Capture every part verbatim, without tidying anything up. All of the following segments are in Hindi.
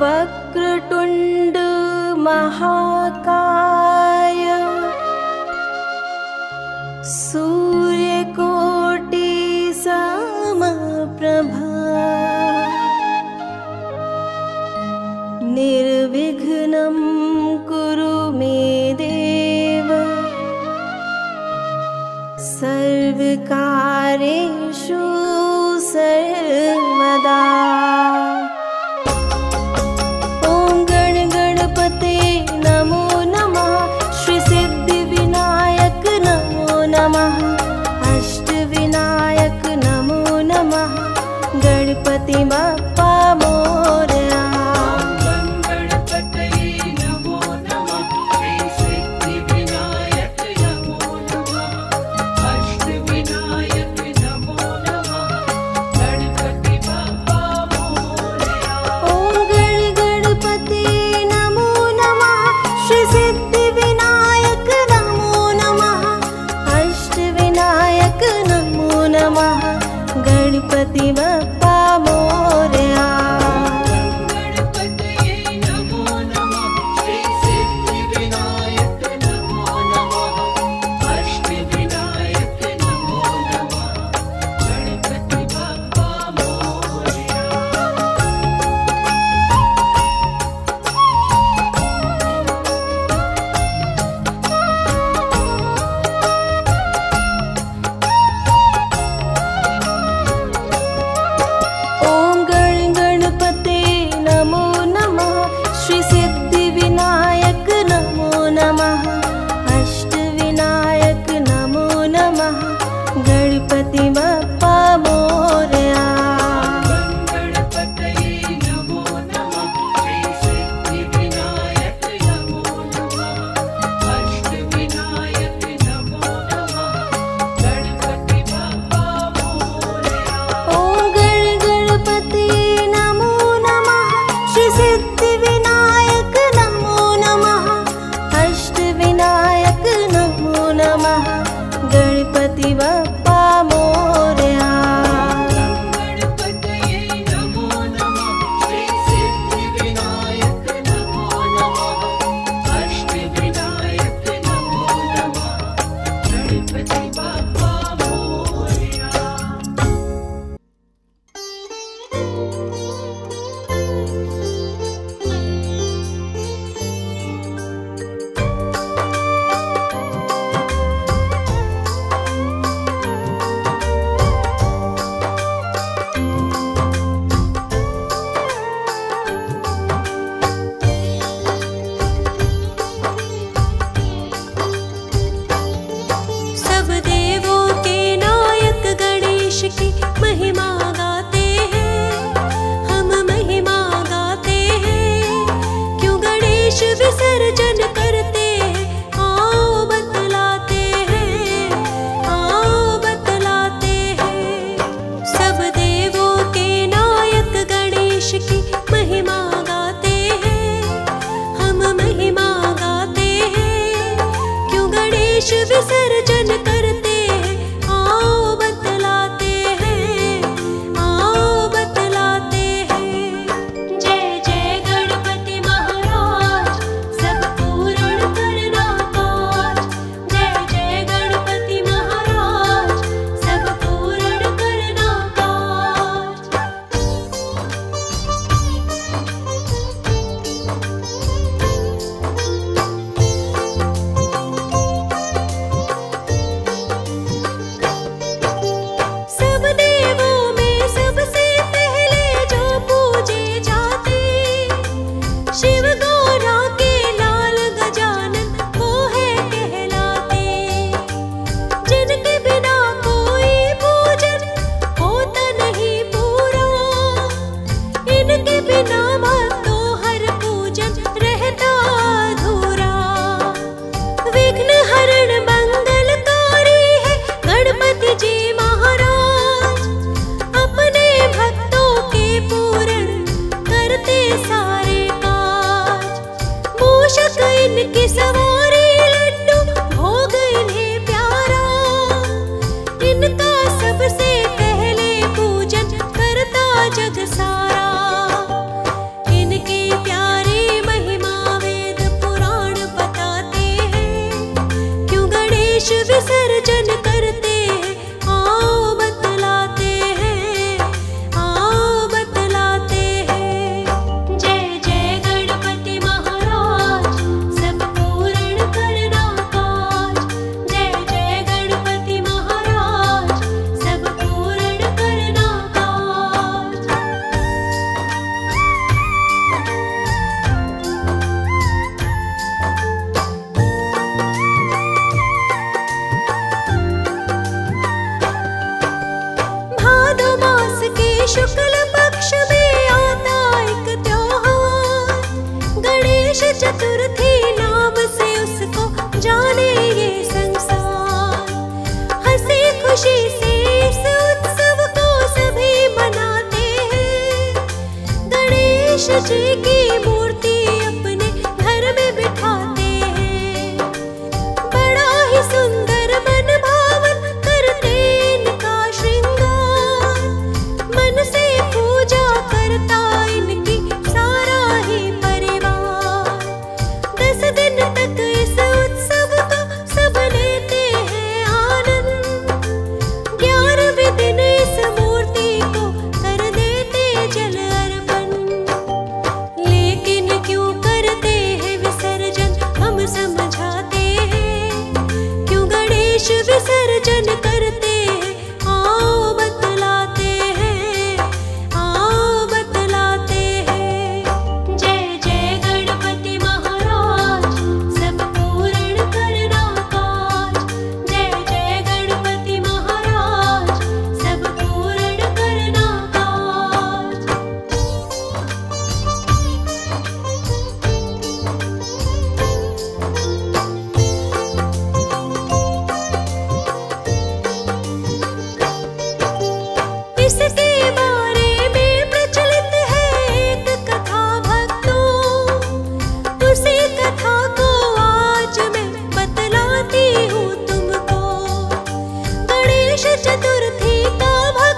वक्रतुंड महाकाय सूर्यकोटि समप्रभा निर्विघ्नं कुरु मे देव सर्वकारेषु सर्वदा। शुक्ल पक्ष में आता एक त्योहार गणेश चतुर्थी नाम से उसको जाने ये संसार। हंसी खुशी से इस उत्सव को सभी मनाते हैं। गणेश जी की मूर्ति अपने घर में बिठाते हैं। बड़ा ही सुंदर जी का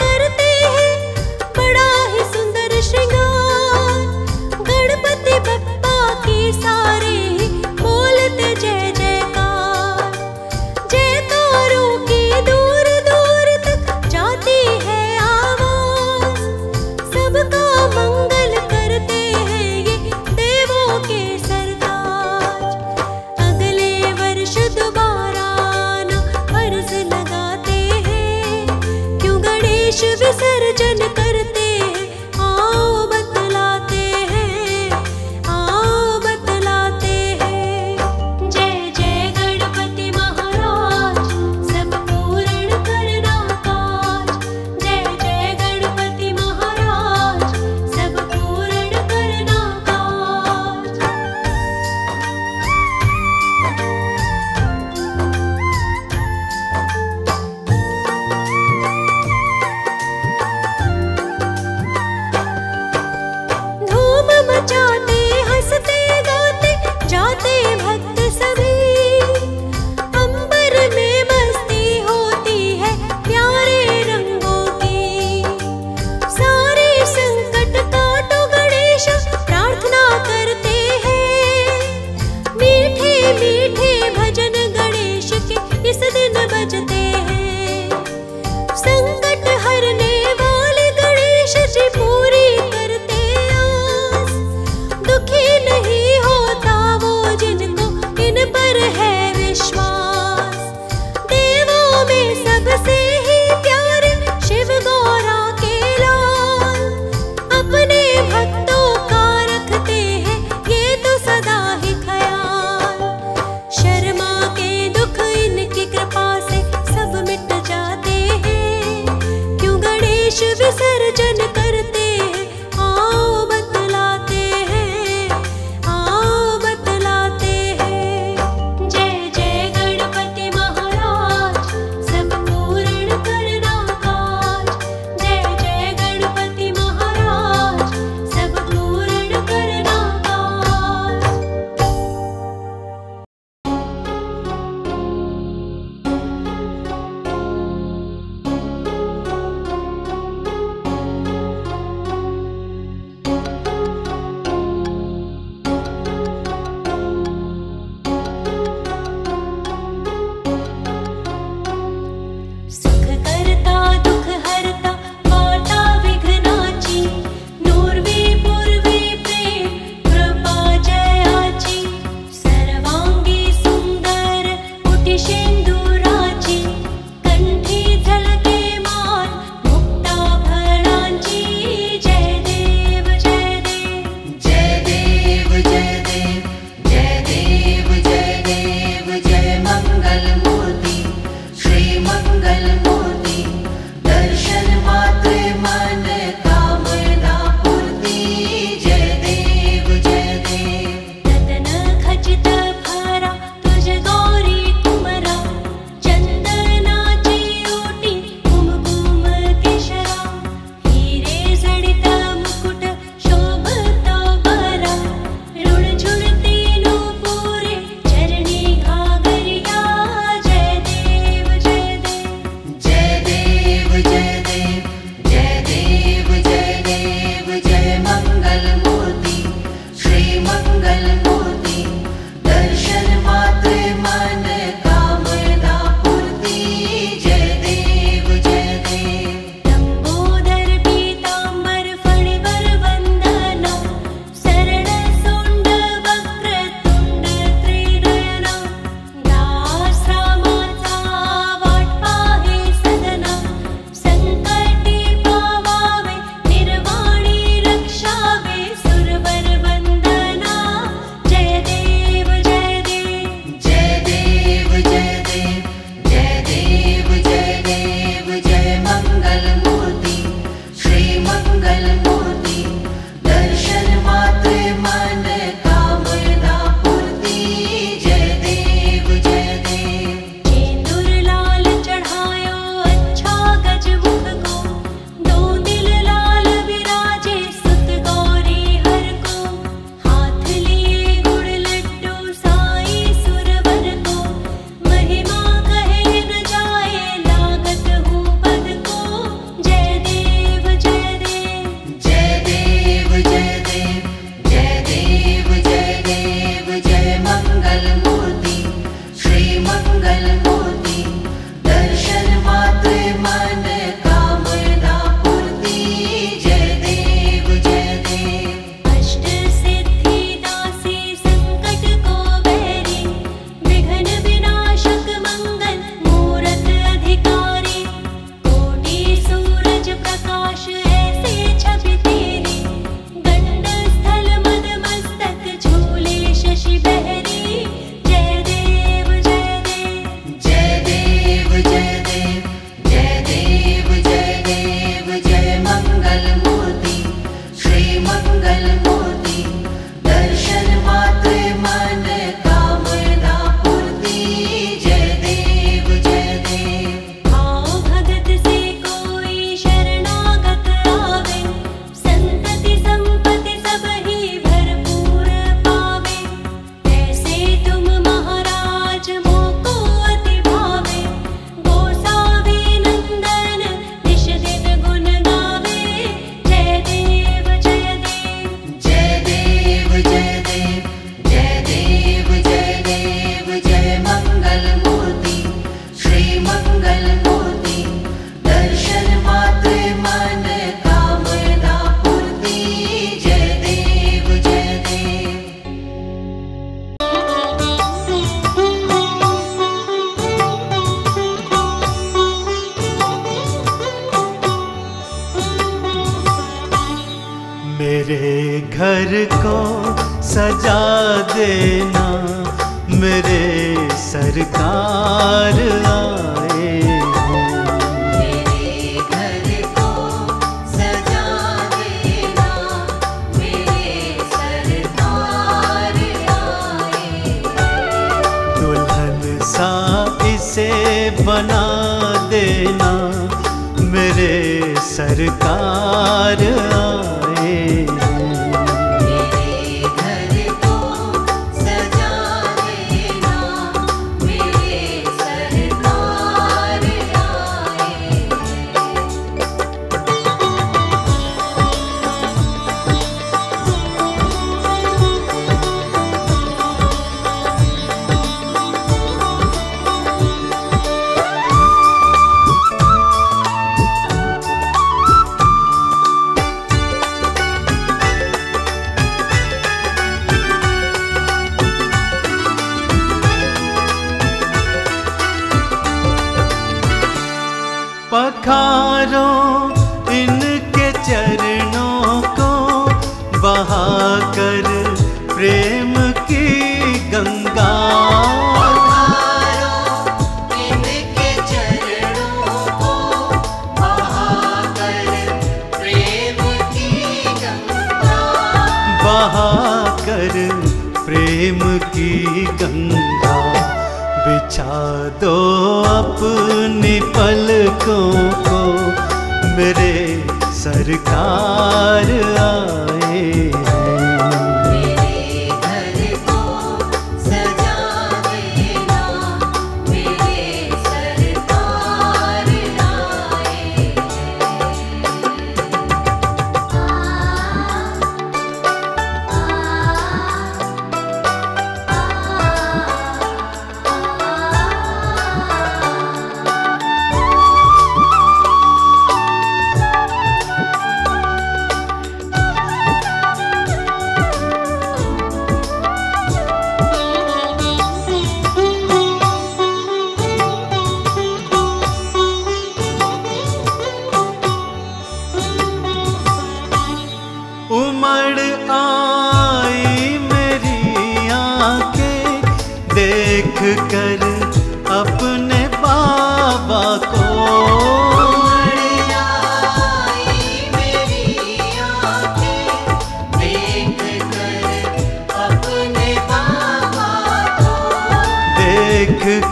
करते हैं बड़ा ही सुंदर श्रृंगार।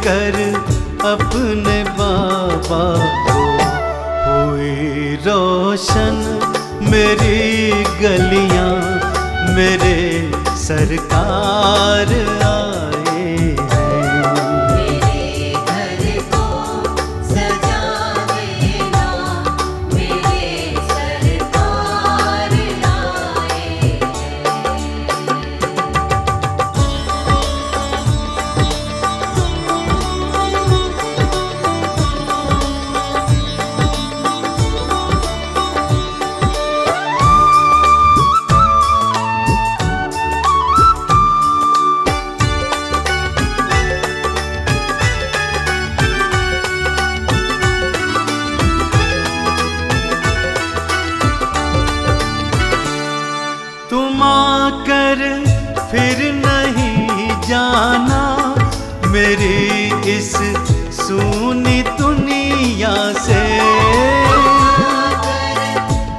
कर अपने बाबा को हुई रोशन मेरी गलियां, मेरे सरकार आए हैं। मेरे घर को सजावेना मेरे सरकार आए फिर नहीं जाना मेरी इस सूनी दुनिया से,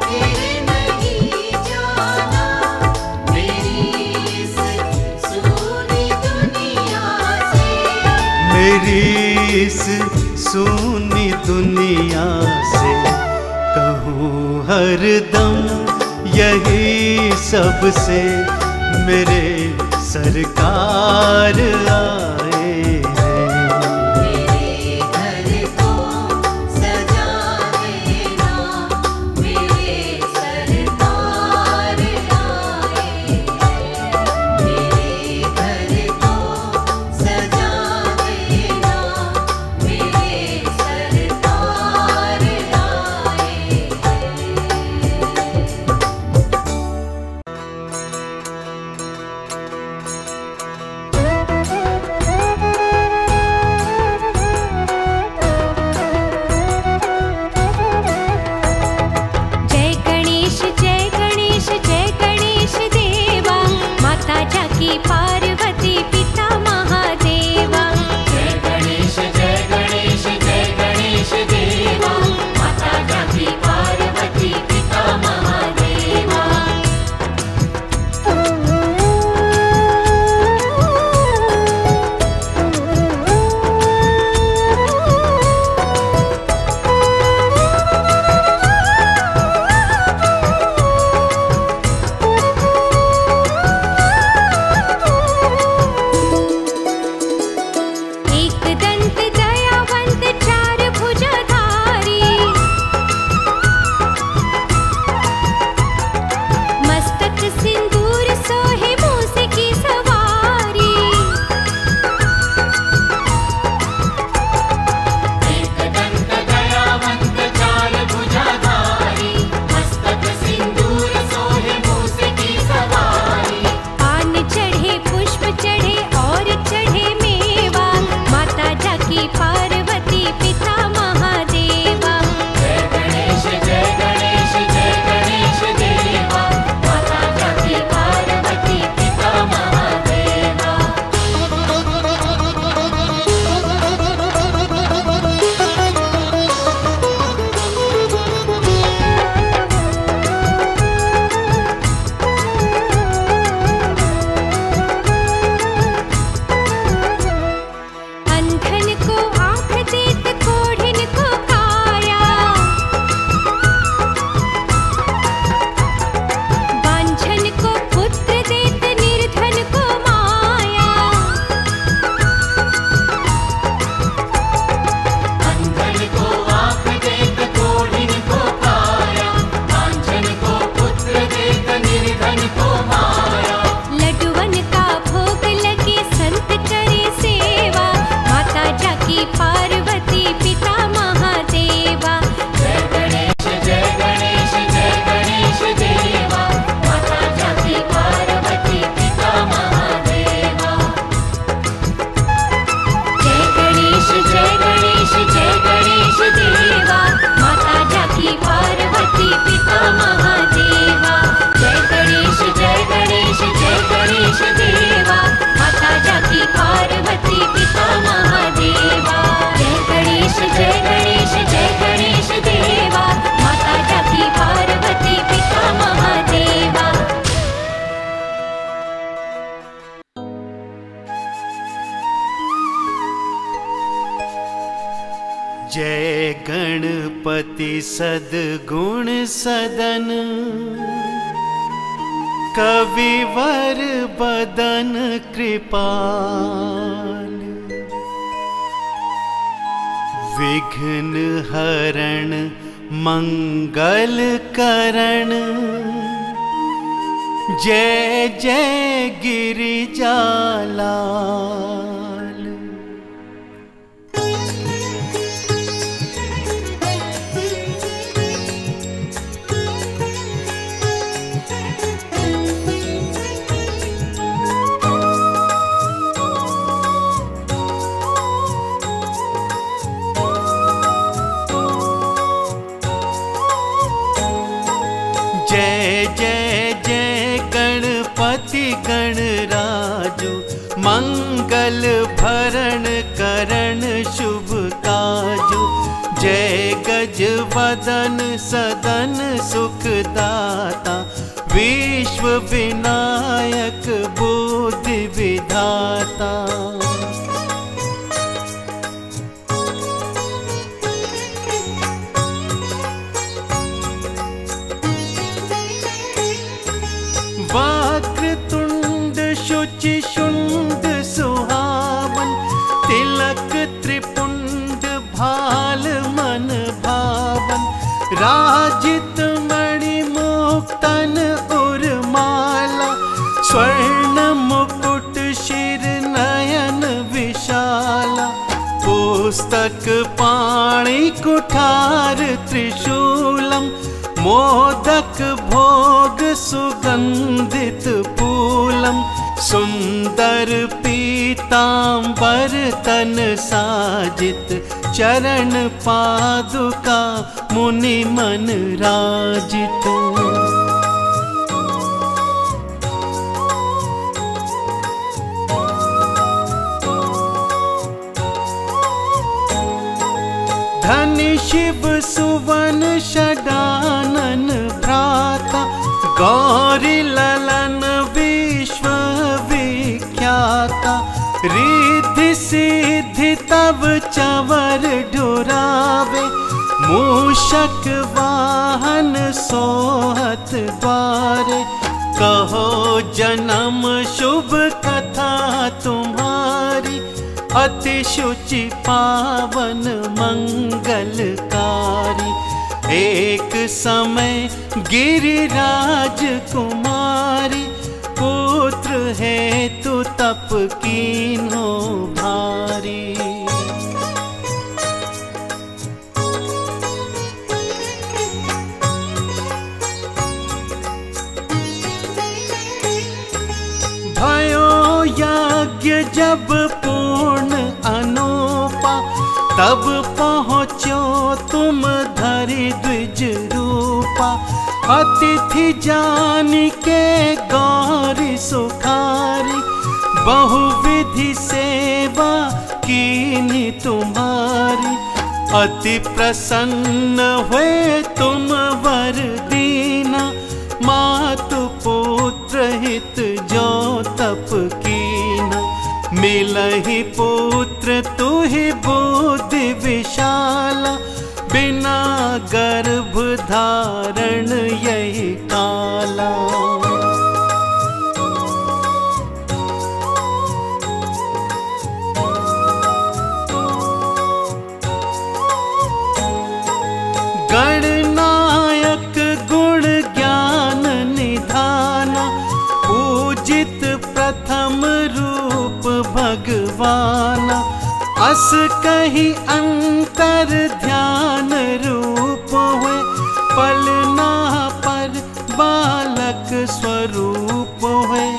फिर नहीं जाना मेरी इस सूनी दुनिया से, मेरी इस सूनी दुनिया से कहूँ हरदम यही सबसे मेरे सरकार आए हैं। मेरे घर को सजावेना मेरे सरकार आए, मेरे घर को सजावेना मेरे सरकार आए। Thank you. जय गणपति सद्गुण सदन कविवर बदन कृपाल विघ्न हरण मंगल करण जय जय गिरिजालाल। जय जय जय गणपति गणराजु मंगल भरण करण शुभ काजु जय गज वदन सदन सुखदाता विश्व विनायक बुद्धि विधाता शुचिशुंड सुहावन तिलक त्रिपुंड भाल मन भावन राजित मणि मुक्तन उर्माला स्वर्ण मुकुट शिर नयन विशाला पुस्तक पाणि कुठार त्रिशूलम मोदक भोग सुगंधित पूलम सुंदर पीतांबर तन साजित चरण पादुका मुनि मन राजित। धनि शिव सुवन षडानन भ्राता गौरी ललन विश्व विख्याता रिद्धि सिद्धि तब चवर डुरावे मूषक वाहन सोहत बारे कहो जन्म शुभ कथा तुम्हारी अति शुचि पावन मंगलकारी एक समय गिरिराज कुमारी पुत्र हेतु तप कीन्हो भारी। जब पूर्ण अनोपा तब पहुँचो तुम धरि द्विज रूपा अतिथि जान के गौरी सुखारी बहुविधि सेवा कीनी तुम्हारी अति प्रसन्न हुए तुम वर दीना मातु पुत्र हित जो तप कीना मिलहि पुत्र तुहि बुद्धि विशाला बिना गर्भ धारण यही काला। गणनायक गुण ज्ञान निधाना पूजित प्रथम भगवान अस कहीं अंतर ध्यान रूप हुए पलना पर बालक स्वरूप हुए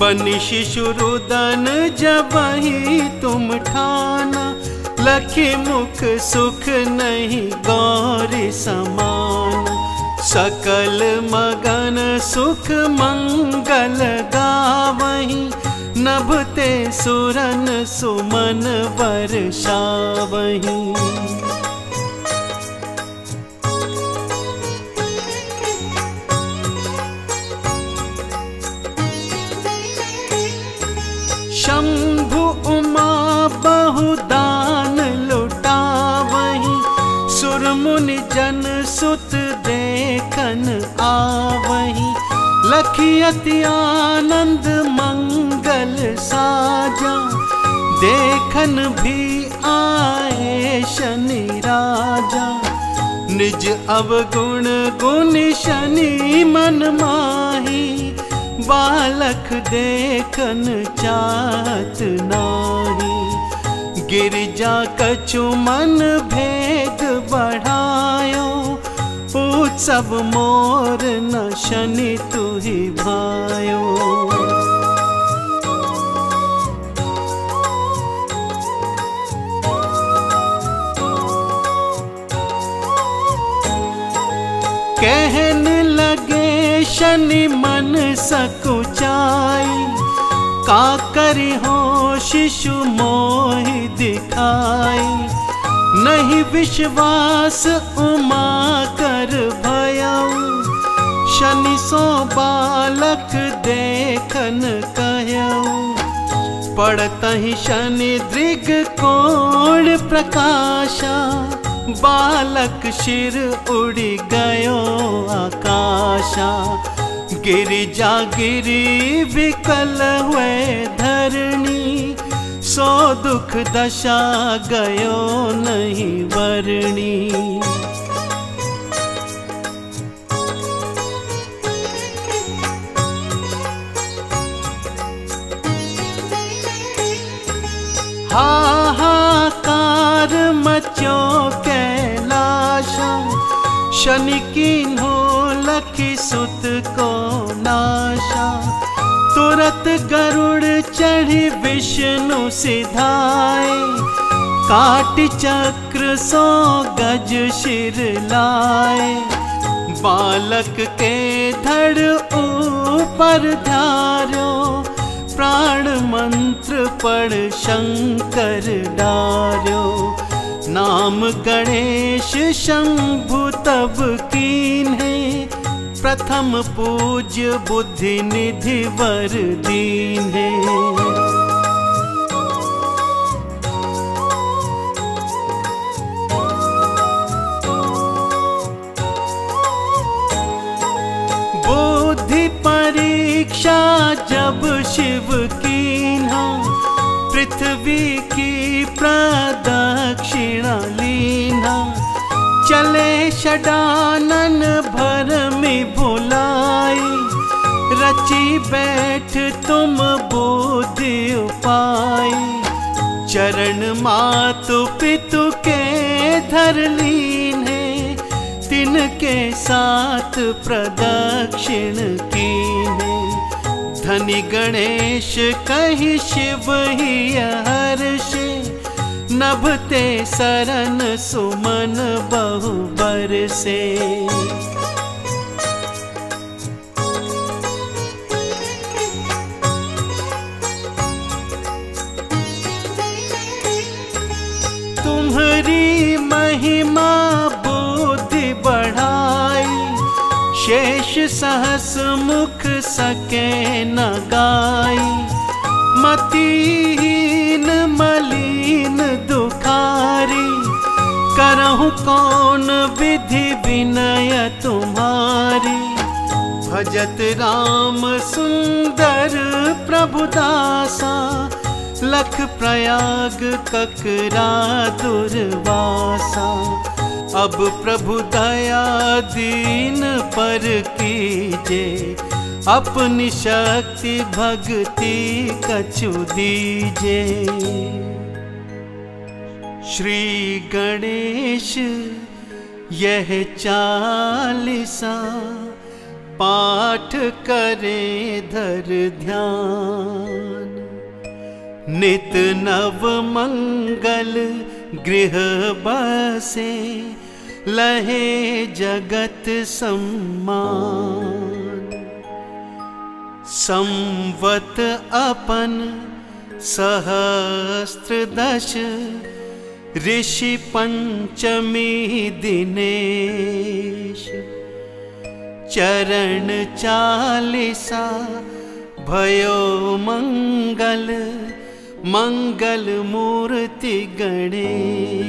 बनि शिशुरुदन जबहि तुम ठाना लखी मुख सुख नहीं गौरी समान सकल मगन सुख मंगल गावहीं नभते सुरन सुमन वर्षावहि। शंभु उमा बहुदान लुटावै सखी अति आनंद मंगल साजा, देखन भी आए शनि राजा। निज अवगुण गुण शनि मन माही, बालक देखन चाहत नाही। गिरिजा कछु मन भेद बढ़ायो, पूछ सब मोर न शनि तुहि भायो। कहन लगे शनि मन सकुचाई, का करि हो शिशु मोहि दिखाई। नहीं विश्वास उमा कर भयऊ, शनि सो बालक देखन कहऊ। पड़तहि शनि दृग कोण प्रकाशा, बालक शिर उड़ी गयो आकाशा। गिरिजा गिरी विकल हुए धरणी, सो दुख दशा गयो नहीं वरणी। हाहाकार मचो कैलाशा, शनि कीन्हो लखी सुत को नाशा। तुरत गरुड़ चढ़ी विष्णु सिधाए, काट चक्र सो गज शिर लाए। बालक के धड़ ऊपर धारो, प्राण मंत्र पढ़ शंकर डारो। नाम गणेश शंभु तब कीन्हे, प्रथम पूज्य बुद्धि निधि वर दीन्हे। बुद्धि परीक्षा जब शिव कीन्हा, पृथ्वी की प्रदक्षिणा लीना। चले षडानन भरमि भुलाई, रची बैठ तुम बुद्धि उपाय। चरण मातु पितु के धर लीने, तिनके साथ प्रदक्षिण कीने। धनि गणेश कहि शिव ही हर्ष, नभते सरन सुमन बहु बरसे। तुम्हारी महिमा शेष सहस मुख सके न गाई। मतीहीन मलीन दुखारी, करहु कौन विधि विनय तुम्हारी। भजत राम सुंदर प्रभु दासा, लख प्रयाग ककरा दुर्वासा। अब प्रभु दया दीन पर कीजे, अपनी शक्ति भक्ति कछु दीजे। श्री गणेश यह चालीसा, पाठ करे धर ध्यान। नित नव मंगल गृह बसे, लहे जगत सम्मान। संवत अपन सहस्त्र दश, ऋषि पंचमी दिनेश। चरण चालीसा भयो मंगल, मंगल मूर्ति गणेश।